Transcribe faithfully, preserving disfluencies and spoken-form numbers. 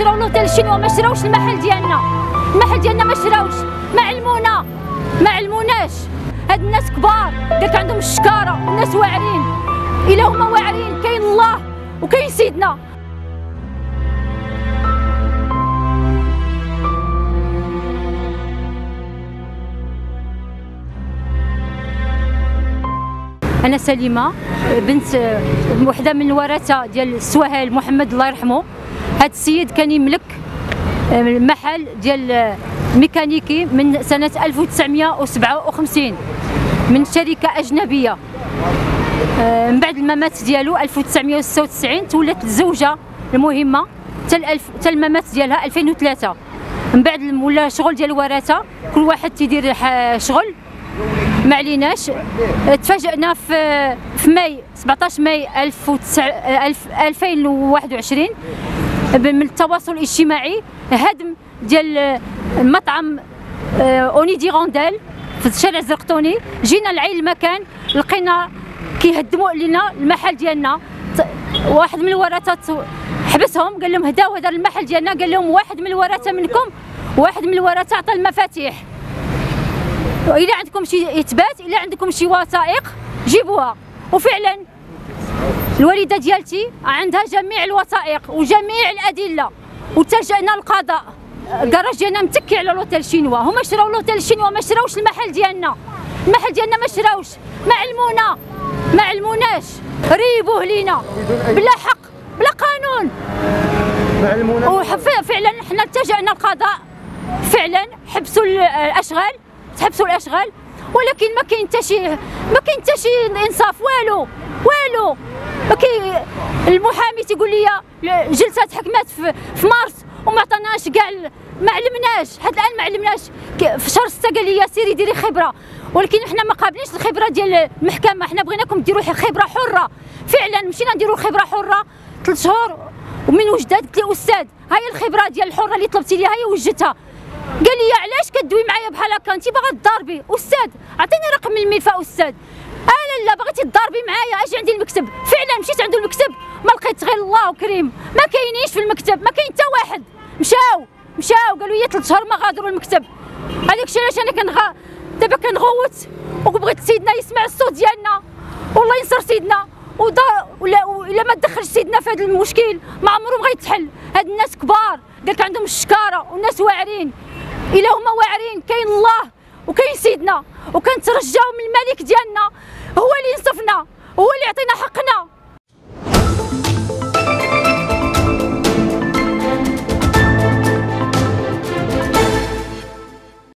شراو لوطيل الشينوا، ما شراوش المحل ديالنا، المحل ديالنا ما شراوش، ما علمونا، ما علموناش. هاد الناس كبار، درك عندهم الشكاره، الناس واعرين، الا هما واعرين كاين الله وكاين سيدنا. أنا سليمة بنت وحدة من الورثة ديال السواحل محمد الله يرحمه. هاد السيد كان يملك محل ديال ميكانيكي من سنة ألف وتسعمائة وسبعة وخمسين من شركة أجنبية. من بعد الممات ديالو ألف وتسعمائة وستة وتسعين تولات الزوجة المهمة حتى الممات ديالها ألفين وثلاثة. من بعد ولا شغل ديال الورثة، كل واحد تيدير شغل، ما عليناش. تفاجئنا في في ماي سبعطاش ماي ألفين وواحد وعشرين من التواصل الاجتماعي هدم ديال مطعم اوني دي غونديل في الشارع الزرقطوني. جينا لعين المكان لقينا كيهدموا لنا المحل ديالنا. واحد من الورثه حبسهم قال لهم هداو هذا المحل ديالنا، قال لهم واحد من الورثه منكم، واحد من الورثه عطى المفاتيح، إلا عندكم شي إثبات، إلا عندكم شي وثائق جيبوها. وفعلا الوالدة ديالتي عندها جميع الوثائق وجميع الأدلة، وتلجأنا للقضاء. الكراج ديالنا متكي على لوطيل الشينوا، هما شراو لوطيل الشينوا، ما شراوش المحل ديالنا، المحل ديالنا ما شراوش، ما علمونا، ما علموناش، ريبوه لينا بلا حق بلا قانون، ما علمونا. وفعلا حنا التجأنا للقضاء، فعلا حبسوا الأشغال، تحبسوا الاشغال، ولكن ما كاين حتى شي ما كاين حتى شي انصاف، والو والو. كي المحامي تيقول لي الجلسه تحكمات في, في مارس وما عطاناش كاع، ما علمناش حتى الان، ما علمناش. في شهر ستة قال لي سيري ديري خبره، ولكن حنا ما قابلينش الخبره ديال المحكمه، حنا بغيناكم ديروا خبره حره. فعلا مشينا نديروا خبره حره ثلاث شهور، ومن وجدت قلت لي استاذ هاي الخبره ديال الحره اللي طلبتي لي، هاي وجدتها. قال لي علاش كدوي معايا بحال هكا، انت باغا تضاربي؟ استاذ عطيني رقم الميفا استاذ. انا لا بغيتي تضاربي معايا اجي عندي المكتب. فعلا مشيت عنده المكتب، ما لقيت غير الله كريم، ما كاينينش في المكتب، ما كاين حتى واحد. مشاو مشاو قالوا لي ثلاث شهور ما غادروا المكتب. هذاك الشيء علاش انا كنغ دابا كنغوت، وبغيت سيدنا يسمع الصوت ديالنا، والله ينصر سيدنا. ودا ولا ما تدخلش سيدنا في هذا المشكل ما عمره ما غيتحل. هاد الناس كبار، قالك عندهم الشكاره، والناس واعرين، إلا هما واعرين كاين الله وكاين سيدنا. وكنترجاو من الملك ديالنا هو اللي ينصفنا، هو اللي يعطينا حق